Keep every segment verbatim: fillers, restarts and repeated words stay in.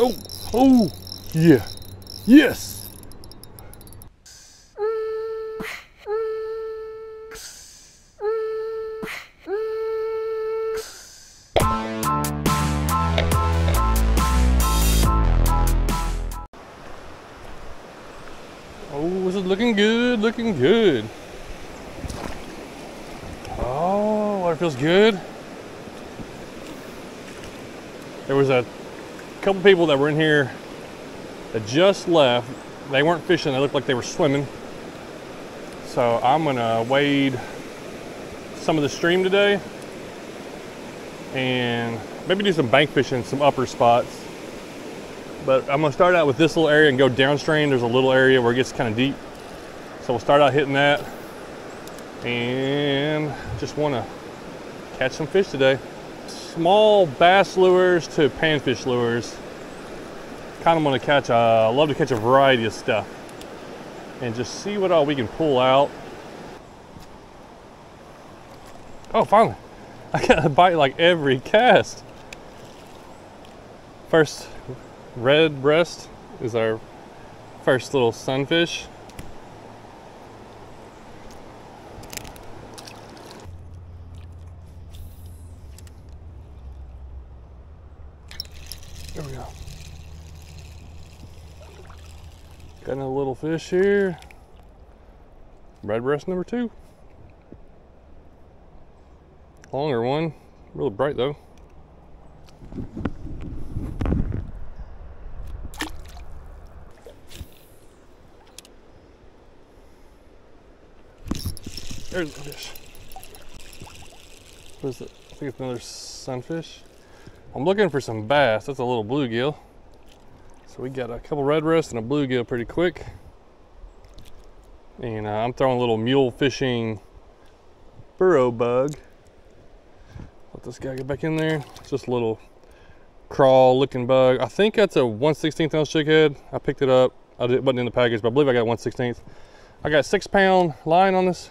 Oh, oh, yeah, yes. Oh, this is looking good, looking good. Oh, water feels good. There was a couple people that were in here that just left. They weren't fishing, they looked like they were swimming. So I'm gonna wade some of the stream today and maybe do some bank fishing, some upper spots. But I'm gonna start out with this little area and go downstream. There's a little area where it gets kind of deep. So we'll start out hitting that and just wanna catch some fish today. Small bass lures to panfish lures. Kind of want to catch, I love to catch a variety of stuff and just see what all we can pull out. Oh, finally, I got a bite like every cast. First red breast is our first little sunfish. There we go. Got another little fish here. Red breast number two. Longer one, really bright though. There's the fish. What is it? I think it's another sunfish. I'm looking for some bass. That's a little bluegill. So we got a couple red breasts and a bluegill pretty quick. And uh, I'm throwing a little mule fishing burrow bug. Let this guy get back in there. It's just a little crawl looking bug. I think that's a one sixteenth ounce jig head. I picked it up. I did, it wasn't in the package, but I believe I got one sixteenth. I got a six pound line on this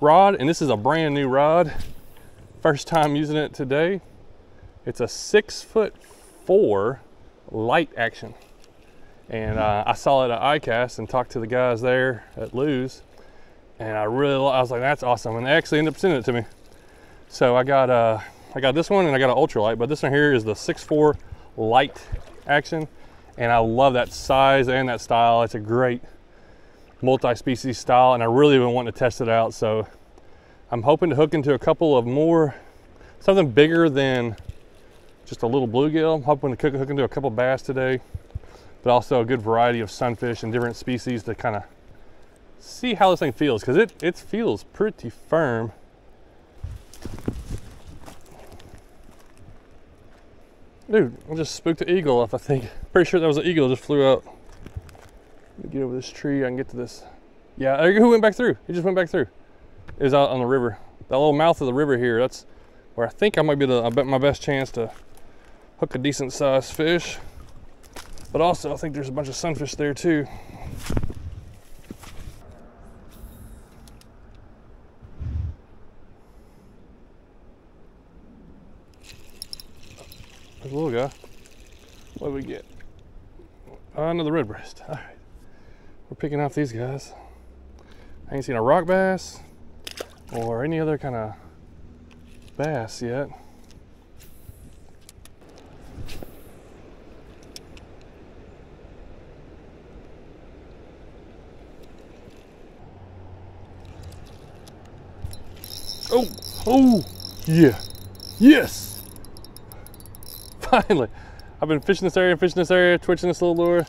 rod, and this is a brand new rod. First time using it today. It's a six foot four light action. And uh, I saw it at I CAST and talked to the guys there at Lews. And I really, I was like, that's awesome. And they actually ended up sending it to me. So I got uh, I got this one and I got an ultralight, but this one here is the six four light action. And I love that size and that style. It's a great multi-species style. And I really been wanting to test it out. So I'm hoping to hook into a couple of more, something bigger than just a little bluegill. I'm hoping to cook, hook into a couple bass today, but also a good variety of sunfish and different species to kind of see how this thing feels, because it, it feels pretty firm. Dude, I just spooked an eagle off, I think. Pretty sure that was an eagle that just flew out. Let me get over this tree, I can get to this. Yeah, who went back through? He just went back through. It was out on the river. That little mouth of the river here, that's where I think I might be the, I bet my best chance to hook a decent sized fish, but also I think there's a bunch of sunfish there too. There's a little guy. What do we get? Oh, another redbreast. All right, we're picking off these guys. I ain't seen a rock bass or any other kind of bass yet. Oh, oh, yeah, yes! Finally, I've been fishing this area, fishing this area, twitching this little lure.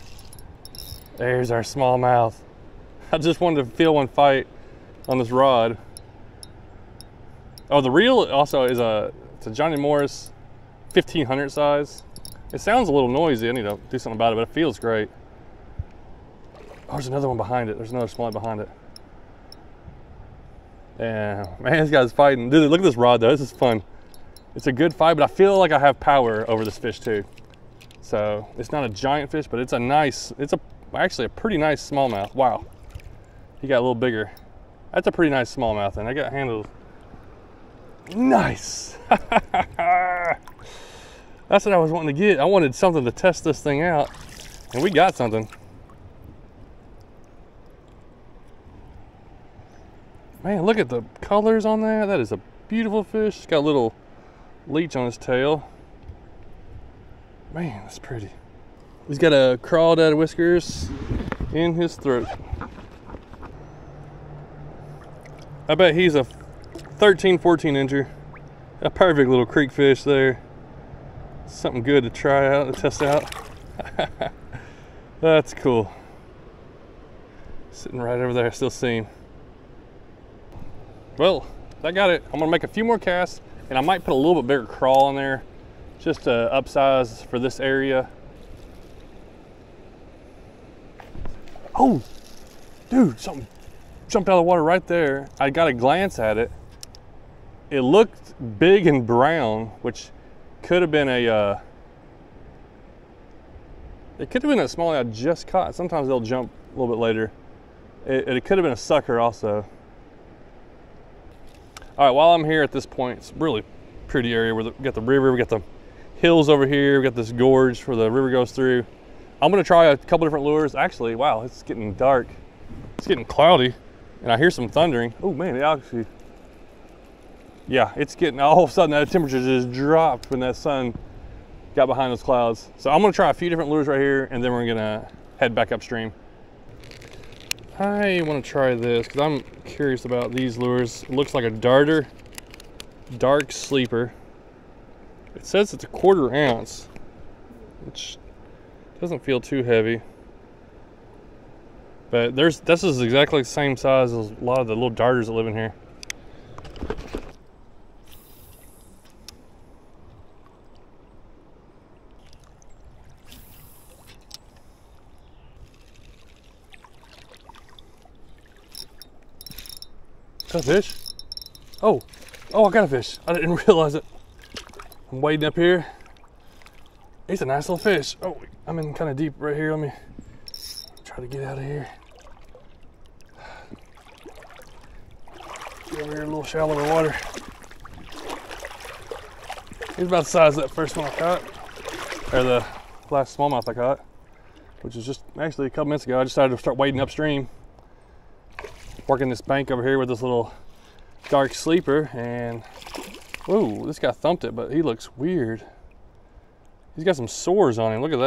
There's our smallmouth. I just wanted to feel one fight on this rod. Oh, the reel also is a, it's a Johnny Morris fifteen hundred size. It sounds a little noisy. I need to do something about it, but it feels great. Oh, there's another one behind it. There's another small behind it. Yeah, man, this guy's fighting. Dude, look at this rod though. This is fun. It's a good fight, but I feel like I have power over this fish too. So it's not a giant fish, but it's a nice, it's a actually a pretty nice smallmouth. Wow. He got a little bigger. That's a pretty nice smallmouth, and I got handled. Nice. That's what I was wanting to get. I wanted something to test this thing out, and we got something. Man, look at the colors on there. That is a beautiful fish. It's got a little leech on his tail. Man, that's pretty. He's got a crawdad whiskers in his throat. I bet he's a thirteen, fourteen incher. A perfect little creek fish there. Something good to try out, to test out. That's cool. Sitting right over there, I still see him. Well, I got it. I'm gonna make a few more casts, and I might put a little bit bigger crawl in there just to upsize for this area. Oh, dude, something jumped out of the water right there. I got a glance at it. It looked big and brown, which could have been a, uh, it could have been a smallie I just caught. Sometimes they'll jump a little bit later. It, it could have been a sucker also. All right, while I'm here at this point, it's a really pretty area where the, we got the river, we got the hills over here, we got this gorge where the river goes through. I'm gonna try a couple different lures. Actually, wow, it's getting dark. It's getting cloudy, and I hear some thundering. Oh man, it actually, yeah, it's getting, all of a sudden that temperature just dropped when that sun got behind those clouds. So I'm gonna try a few different lures right here, and then we're gonna head back upstream. I want to try this because I'm curious about these lures. It looks like a darter, dark sleeper. It says it's a quarter ounce, which doesn't feel too heavy. But there's this is exactly the same size as a lot of the little darters that live in here. Got a fish. Oh, oh, I got a fish. I didn't realize it. I'm wading up here. It's a nice little fish. Oh, I'm in kind of deep right here. Let me try to get out of here. Get over here, a little shallower water. He's about the size of that first one I caught, or the last smallmouth I caught, which is just actually a couple minutes ago. I decided to start wading upstream, working this bank over here with this little dark sleeper, and whoa, this guy thumped it, but he looks weird. He's got some sores on him, look at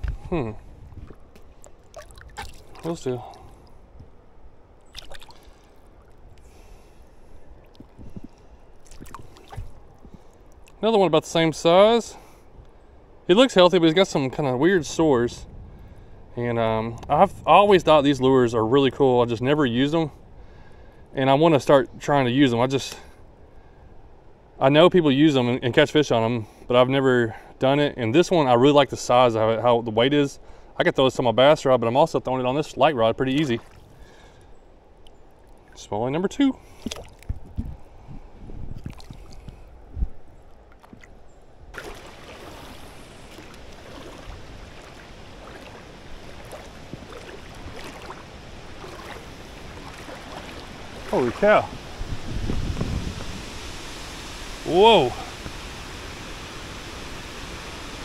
that. Hmm. Close to. Another one about the same size. He looks healthy, but he's got some kind of weird sores. And um, I've always thought these lures are really cool. I just never use them. And I want to start trying to use them. I just, I know people use them and, and catch fish on them, but I've never done it. And this one, I really like the size of it, how the weight is. I could throw this on my bass rod, but I'm also throwing it on this light rod pretty easy. Smallie number two. Holy cow. Whoa.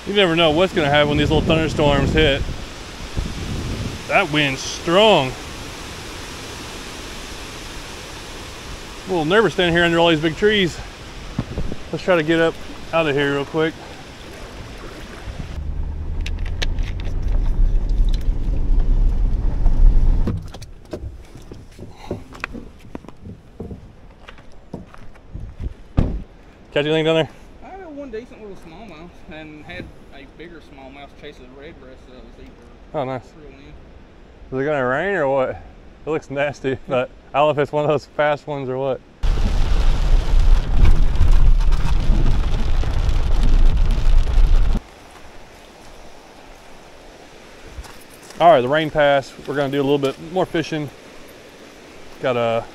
You never know what's gonna happen when these little thunderstorms hit. That wind's strong. I'm a little nervous standing here under all these big trees. Let's try to get up out of here real quick. Catch anything down there? I got one decent little smallmouth and had a bigger smallmouth chase a redbreast that was eating. Oh, nice. Is it going to rain or what? It looks nasty, but I don't know if it's one of those fast ones or what. All right, the rain passed. We're going to do a little bit more fishing. Got a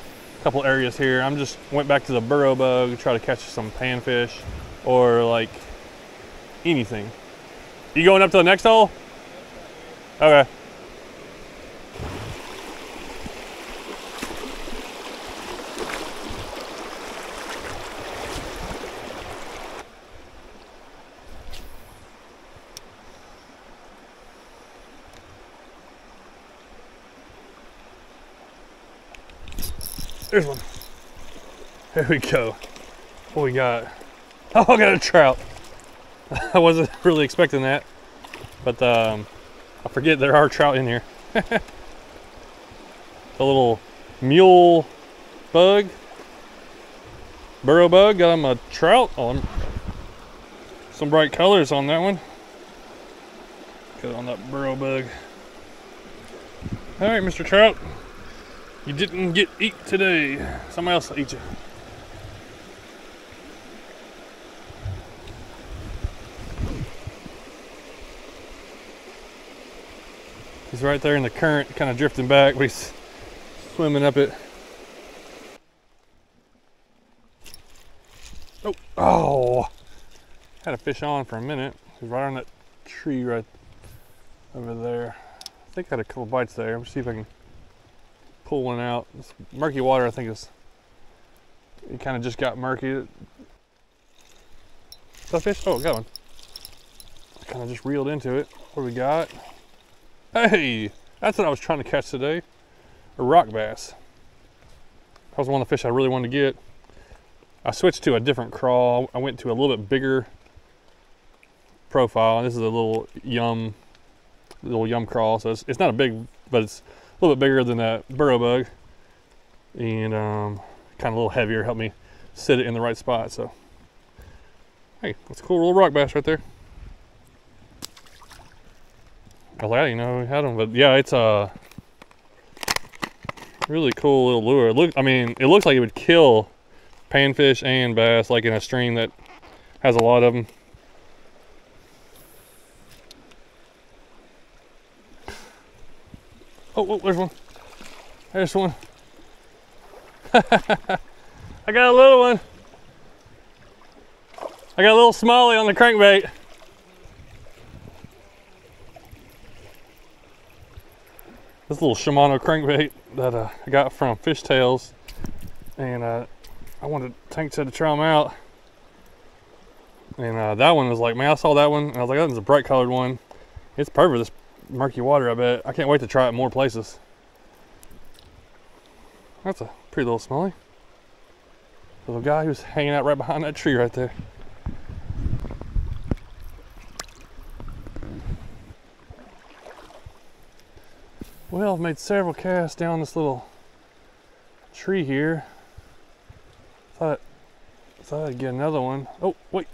couple areas here. I'm just went back to the burrow bug to try to catch some panfish or like anything. You going up to the next hole? Okay. There's one. There we go. What we got? Oh, I got a trout. I wasn't really expecting that, but um, I forget there are trout in here. The little mule bug, burrow bug, got him a trout. Oh, I'm... some bright colors on that one. Good on that burrow bug. All right, Mister Trout, you didn't get eat today. Somebody else will eat you. He's right there in the current, kind of drifting back, but he's swimming up it. Oh, oh, had a fish on for a minute. He's right on that tree right over there. I think I had a couple bites there. Let's see if I can pull one out. This murky water, I think is, it kind of just got murky. Is that fish? Oh, got one. I kind of just reeled into it. What do we got? Hey, that's what I was trying to catch today. A rock bass. That was one of the fish I really wanted to get. I switched to a different crawl. I went to a little bit bigger profile. This is a little Yum, little Yum crawl. So it's, it's not a big, but it's a little bit bigger than that burrow bug. And um, kind of a little heavier, helped me sit it in the right spot. So, hey, that's a cool little rock bass right there. I'm glad you know we had them, but yeah, it's a really cool little lure. Look, I mean, it looks like it would kill panfish and bass, like in a stream that has a lot of them. Oh, oh, there's one. There's one. I got a little one. I got a little smallie on the crankbait. This little Shimano crankbait that uh, I got from Fishtails, and uh, I wanted Tank said to try them out, and uh, that one was like, man, I saw that one and I was like, that one's a bright colored one. It's perfect this murky water, I bet. I can't wait to try it in more places. That's a pretty little smallie. Little guy who's hanging out right behind that tree right there. Well, I've made several casts down this little tree here. Thought, thought I'd get another one. Oh, wait,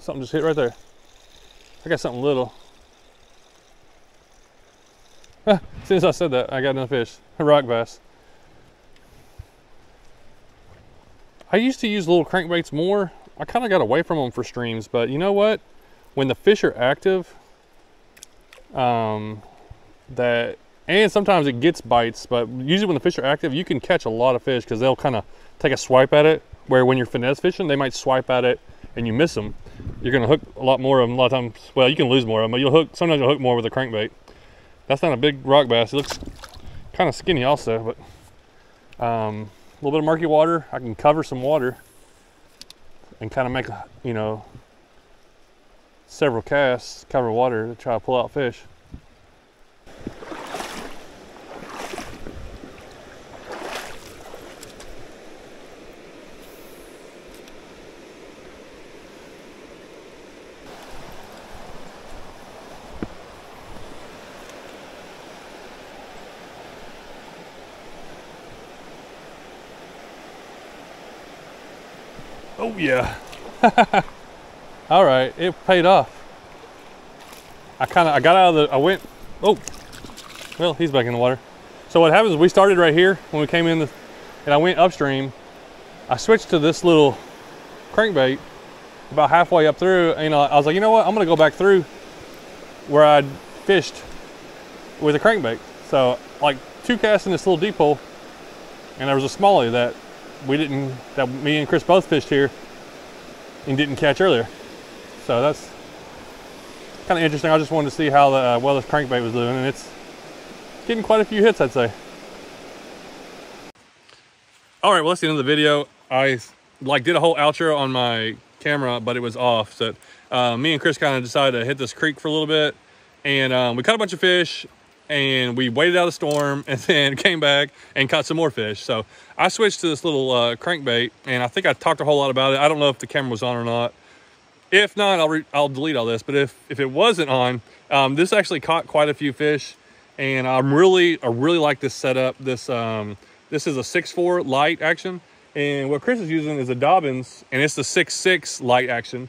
something just hit right there. I got something little. Huh, as soon as I said that, I got another fish, a rock bass. I used to use little crankbaits more. I kind of got away from them for streams, but you know what? When the fish are active, um, that, and sometimes it gets bites, but usually when the fish are active, you can catch a lot of fish because they'll kind of take a swipe at it, where when you're finesse fishing, they might swipe at it and you miss them. You're gonna hook a lot more of them a lot of times. Well, you can lose more of them, but you'll hook, sometimes you'll hook more with a crankbait. That's not a big rock bass. It looks kind of skinny also, but um, a little bit of murky water. I can cover some water and kind of make, you know, several casts, cover water to try to pull out fish. Oh yeah. All right, it paid off. I kind of, I got out of the, I went, oh, well, he's back in the water. So what happens is we started right here when we came in the, and I went upstream. I switched to this little crankbait about halfway up through, and I was like, you know what? I'm gonna go back through where I fished with a crankbait. So like two casts in this little deep hole, and there was a smallie that we didn't, that me and Chris both fished here and didn't catch earlier. So that's kind of interesting. I just wanted to see how the uh, Wellis crankbait was doing, and it's getting quite a few hits, I'd say. All right, well, that's the end of the video. I like did a whole outro on my camera, but it was off. So uh, me and Chris kind of decided to hit this creek for a little bit, and um, we caught a bunch of fish. and we waited out the storm and then came back and caught some more fish. So I switched to this little uh, crankbait, and I think I talked a whole lot about it. I don't know if the camera was on or not. If not, I'll, re I'll delete all this. But if, if it wasn't on, um, this actually caught quite a few fish. And I'm really, I really like this setup. This, um, this is a six four light action. And what Chris is using is a Dobbins, and it's the six six light action.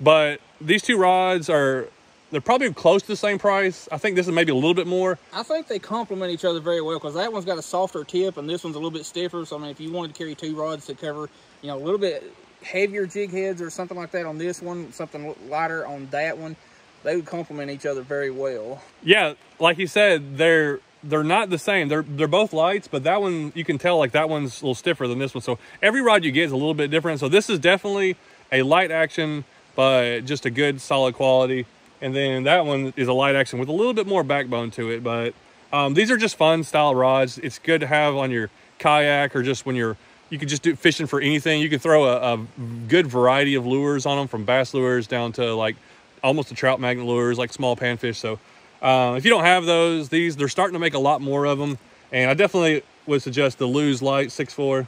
But these two rods are, they're probably close to the same price. I think this is maybe a little bit more. I think they complement each other very well, because that one's got a softer tip and this one's a little bit stiffer. So, I mean, if you wanted to carry two rods to cover, you know, a little bit heavier jig heads or something like that on this one, something lighter on that one, they would complement each other very well. Yeah, like you said, they're they're not the same. They're, they're both lights, but that one, you can tell, like, that one's a little stiffer than this one. So every rod you get is a little bit different. So this is definitely a light action, but just a good, solid quality. And then that one is a light action with a little bit more backbone to it. But um, these are just fun style rods. It's good to have on your kayak, or just when you're, you can just do fishing for anything. You can throw a, a good variety of lures on them, from bass lures down to like almost the trout magnet lures, like small panfish. So uh, if you don't have those, these, they're starting to make a lot more of them. And I definitely would suggest the Lews Light six four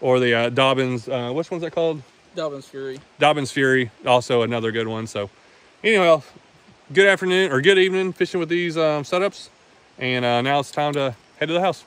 or the uh, Dobbins, uh, which one's that called? Dobbins Fury. Dobbins Fury, also another good one. So anyway, good afternoon or good evening fishing with these um, setups, and uh, now it's time to head to the house.